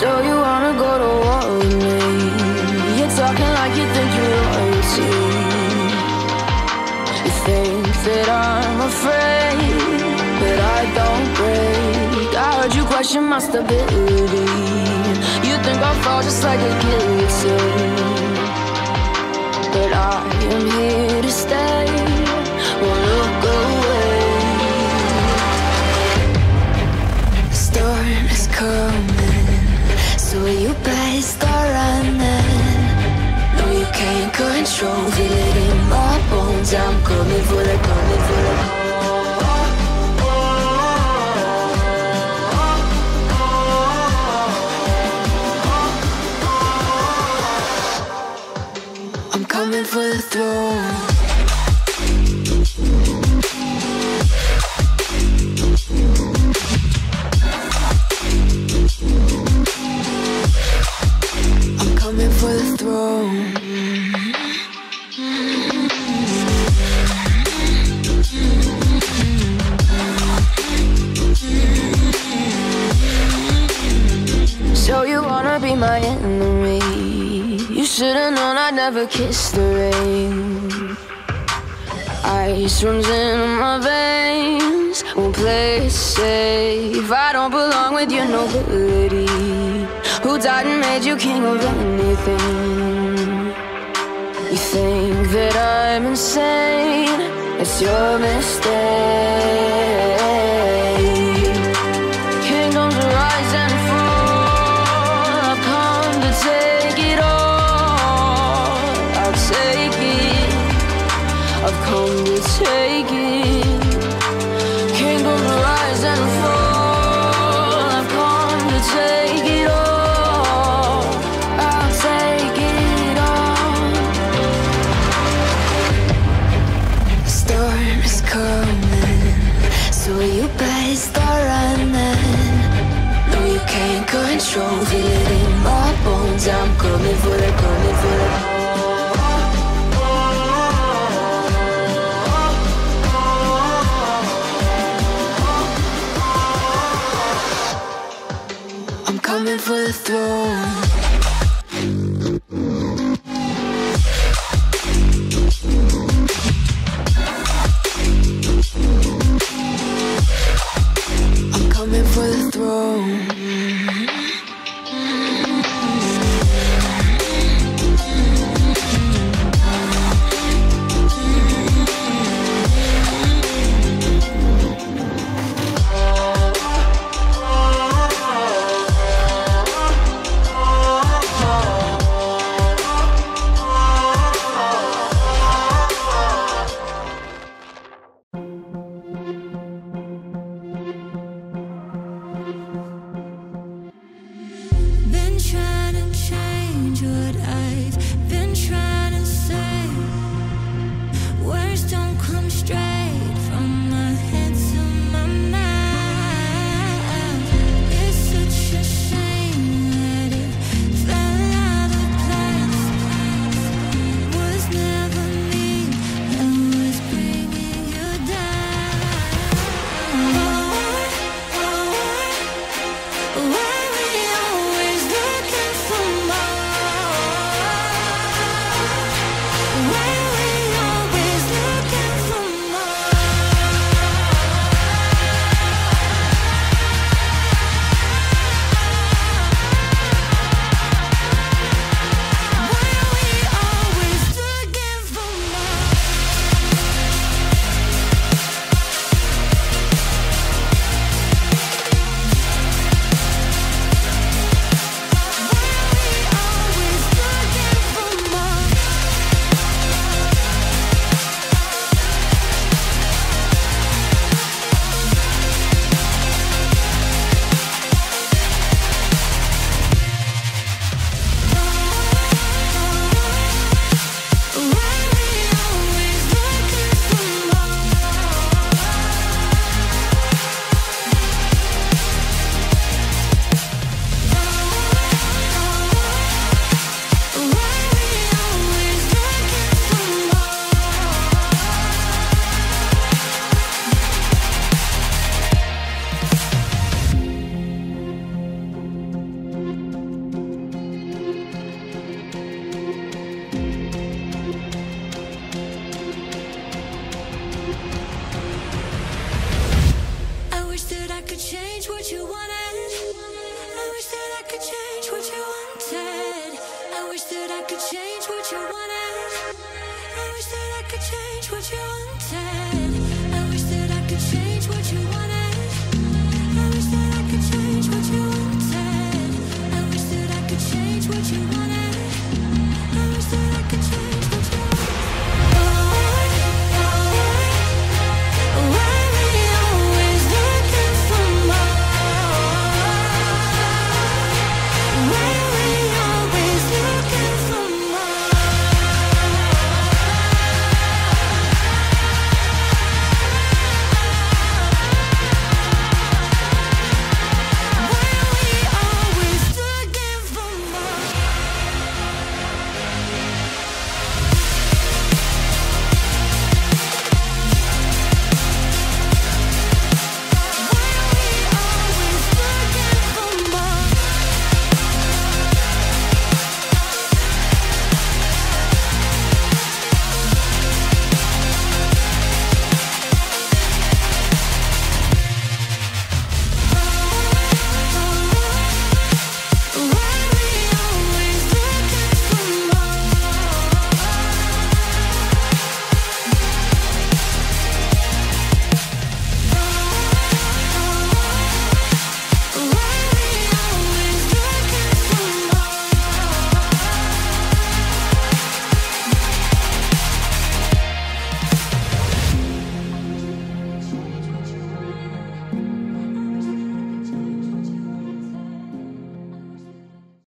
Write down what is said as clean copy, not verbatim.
So you wanna go to war with me? You're talking like you think you're royalty. You think that I'm afraid, but I don't break. I heard you question my stability. You think I'll fall just like a guillotine, but I am here to stay. Won't look away. The storm is coming, so you better start running. No, you can't control, feel it in my bones. I'm coming for the, coming for the. Coming for the throne. Never kissed the rain. Ice runs in my veins. Won't play safe. I don't belong with your nobility. Who died and made you king of anything? You think that I'm insane? It's your mistake. Kingdoms rise and fall. I've come to take it all. Take it, I've come to take it. Kingdoms rise and fall. I've come to take it all. I'll take it all. The storm is coming, so you better start running. No, you can't control, feel it in my bones. I'm coming for the, coming for the. Coming for the throne. I'm coming for the throne.